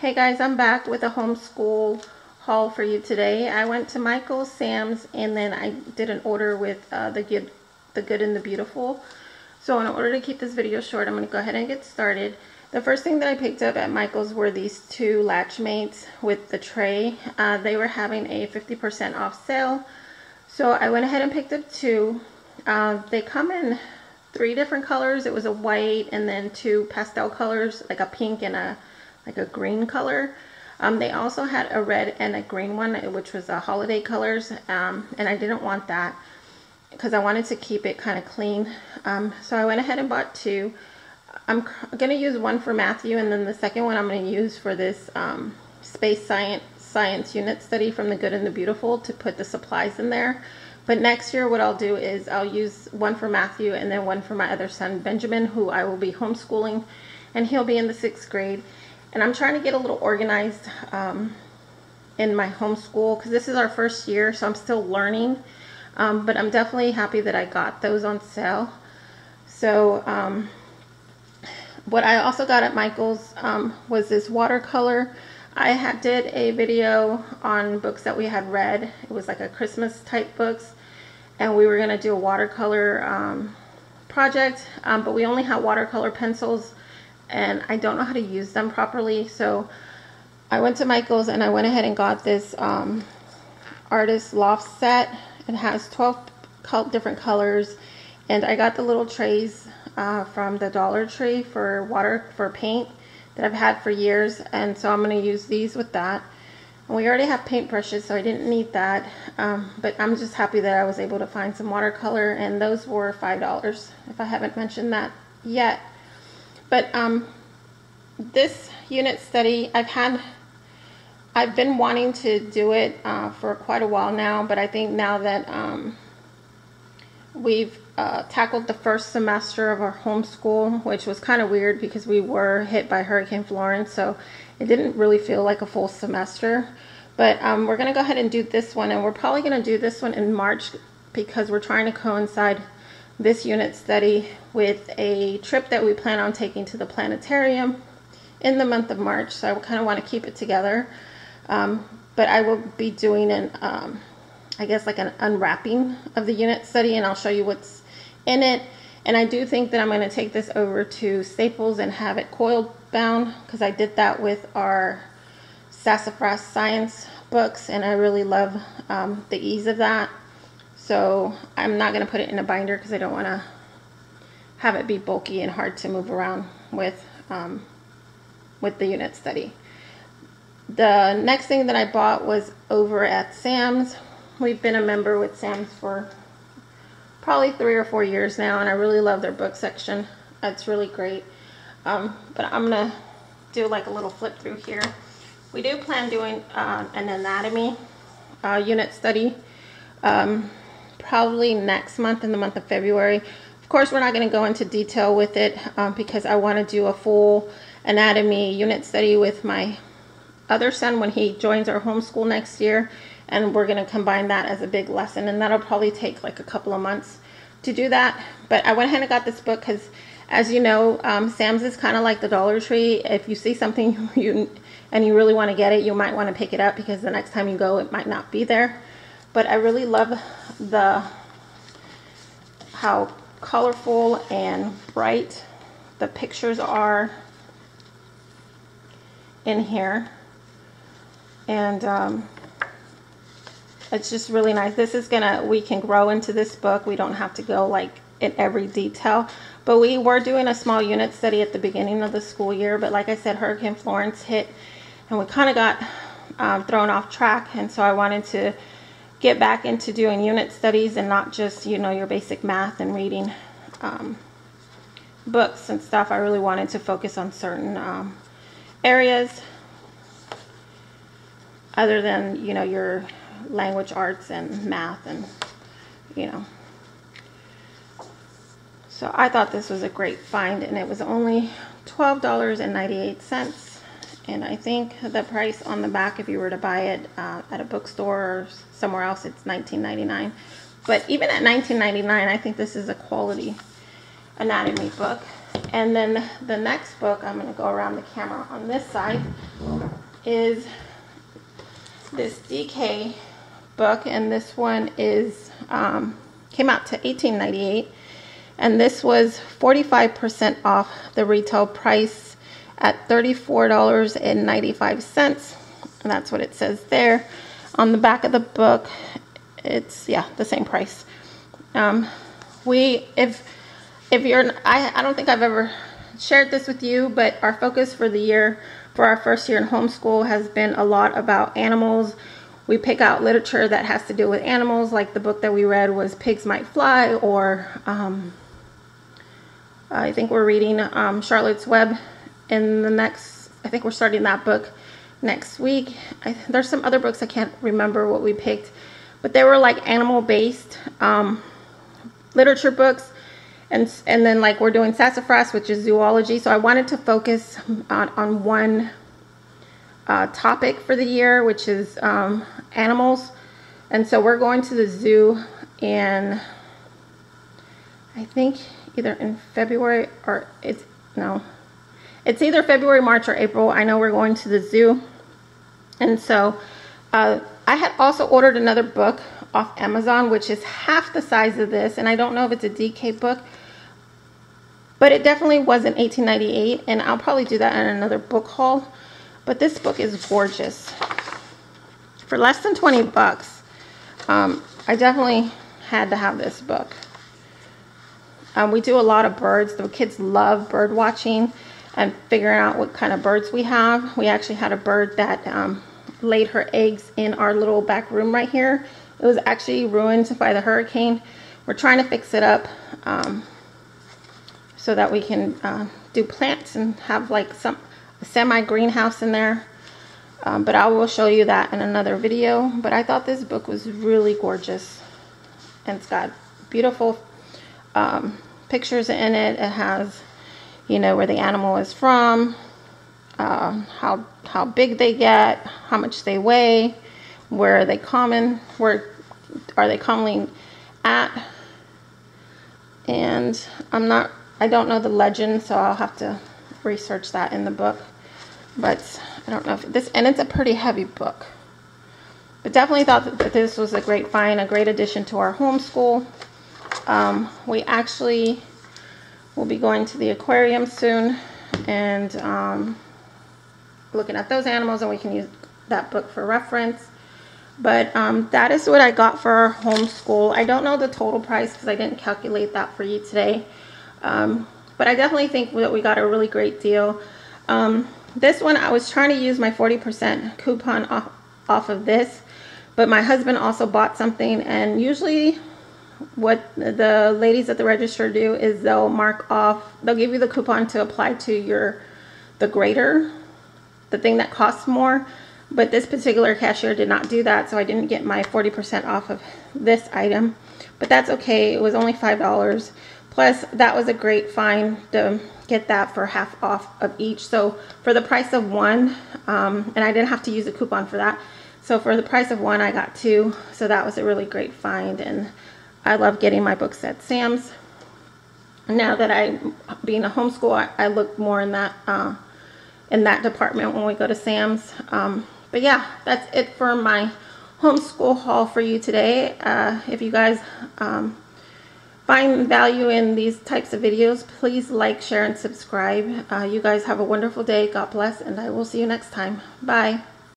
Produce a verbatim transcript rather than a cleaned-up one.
Hey guys, I'm back with a homeschool haul for you today. I went to Michael, Sam's, and then I did an order with uh, the, good, the Good and the Beautiful. So in order to keep this video short, I'm going to go ahead and get started. The first thing that I picked up at Michael's were these two latch mates with the tray. Uh, they were having a fifty percent off sale. So I went ahead and picked up two. Uh, they come in three different colors. It was a white and then two pastel colors, like a pink and a like a green color. Um, they also had a red and a green one, which was the holiday colors, um, and I didn't want that because I wanted to keep it kind of clean. Um, so I went ahead and bought two. I'm going to use one for Matthew, and then the second one I'm going to use for this um, space science science unit study from The Good and the Beautiful to put the supplies in there. But next year what I'll do is I'll use one for Matthew and then one for my other son, Benjamin, who I will be homeschooling, and he'll be in the sixth grade. And I'm trying to get a little organized um, in my homeschool because this is our first year, so I'm still learning. Um, but I'm definitely happy that I got those on sale. So um, what I also got at Michael's um, was this watercolor. I had did a video on books that we had read. It was like a Christmas type books, and we were going to do a watercolor um, project, um, but we only had watercolor pencils. And I don't know how to use them properly, so I went to Michael's and I went ahead and got this um, Artist Loft set. It has twelve different colors, and I got the little trays uh, from the Dollar Tree for water for paint that I've had for years, and so I'm going to use these with that. And we already have paintbrushes, so I didn't need that, um, but I'm just happy that I was able to find some watercolor, and those were five dollars, if I haven't mentioned that yet. But um, this unit study, I've had, I've been wanting to do it uh, for quite a while now, but I think now that um, we've uh, tackled the first semester of our homeschool, which was kind of weird because we were hit by Hurricane Florence, so it didn't really feel like a full semester. But um, we're gonna go ahead and do this one, and we're probably gonna do this one in March because we're trying to coincide this unit study with a trip that we plan on taking to the planetarium in the month of March, so I kind of want to keep it together. Um, but I will be doing an, um, I guess like an unwrapping of the unit study, and I'll show you what's in it. And I do think that I'm going to take this over to Staples and have it coiled bound because I did that with our Sassafras science books, and I really love um, the ease of that. So I'm not going to put it in a binder because I don't want to have it be bulky and hard to move around with, um, with the unit study. The next thing that I bought was over at Sam's. We've been a member with Sam's for probably three or four years now, and I really love their book section. It's really great. Um, but I'm going to do like a little flip through here. We do plan doing uh, an anatomy uh, unit study. Um, probably next month, in the month of February. Of course, we're not going to go into detail with it um, because I want to do a full anatomy unit study with my other son when he joins our homeschool next year, and we're going to combine that as a big lesson, and that'll probably take like a couple of months to do that. But I went ahead and got this book because, as you know, um, Sam's is kind of like the Dollar Tree. If you see something you and you really want to get it, you might want to pick it up because the next time you go it might not be there. But I really love the how colorful and bright the pictures are in here, and um, it's just really nice. This is gonna we can grow into this book. We don't have to go like in every detail, but we were doing a small unit study at the beginning of the school year. But like I said, Hurricane Florence hit, and we kind of got um, thrown off track, and so I wanted to get back into doing unit studies and not just, you know, your basic math and reading um, books and stuff. I really wanted to focus on certain um, areas other than, you know, your language arts and math and, you know. So I thought this was a great find, and it was only twelve dollars and ninety-eight cents. And I think the price on the back, if you were to buy it uh, at a bookstore or somewhere else, it's nineteen ninety-nine. But even at nineteen ninety-nine, I think this is a quality anatomy book. And then the next book, I'm going to go around the camera on this side, is this D K book, and this one is um, came out to eighteen ninety-eight, and this was forty-five percent off the retail price at thirty-four dollars and ninety-five cents, and that's what it says there. On the back of the book, it's, yeah, the same price. Um, we, if If you're, I, I don't think I've ever shared this with you, but our focus for the year, for our first year in homeschool, has been a lot about animals. We pick out literature that has to do with animals, like the book that we read was Pigs Might Fly, or um, I think we're reading um, Charlotte's Web in the next, I think we're starting that book next week. I, there's some other books, I can't remember what we picked, but they were like animal-based um, literature books. And, and then like we're doing Sassafras, which is zoology. So I wanted to focus on, on one uh, topic for the year, which is um, animals. And so we're going to the zoo in, I think either in February or it's, no, it's either February, March, or April. I know we're going to the zoo. And so uh, I had also ordered another book off Amazon, which is half the size of this. And I don't know if it's a D K book, but it definitely wasn't eighteen ninety-eight, and I'll probably do that in another book haul. But this book is gorgeous. For less than twenty bucks, um, I definitely had to have this book. Um, we do a lot of birds. The kids love bird watching and figuring out what kind of birds we have. We actually had a bird that um, laid her eggs in our little back room right here. It was actually ruined by the hurricane. We're trying to fix it up. Um, so that we can uh, do plants and have like some semi-greenhouse in there. Um, but I will show you that in another video. But I thought this book was really gorgeous. And it's got beautiful um, pictures in it. It has, you know, where the animal is from, uh, how, how big they get, how much they weigh, where are they common, where are they commonly at. And I'm not... I don't know the legend, so I'll have to research that in the book. But I don't know if this, and it's a pretty heavy book. But definitely thought that this was a great find, a great addition to our homeschool. Um, we actually will be going to the aquarium soon and um, looking at those animals, and we can use that book for reference. But um, that is what I got for our homeschool. I don't know the total price because I didn't calculate that for you today. Um, but I definitely think that we got a really great deal. Um, this one, I was trying to use my forty percent coupon off, off of this, but my husband also bought something, and usually what the ladies at the register do is they'll mark off, they'll give you the coupon to apply to your, the greater, the thing that costs more, but this particular cashier did not do that, so I didn't get my forty percent off of this item, but that's okay. It was only five dollars. Plus, that was a great find to get that for half off of each. So for the price of one, um, and I didn't have to use a coupon for that. So for the price of one, I got two. So that was a really great find. And I love getting my books at Sam's. Now that I, being a homeschool, I, I look more in that, uh, in that department when we go to Sam's. Um, but yeah, that's it for my homeschool haul for you today. Uh, if you guys... Um, find value in these types of videos, please like, share, and subscribe. Uh, you guys have a wonderful day. God bless, and I will see you next time. Bye.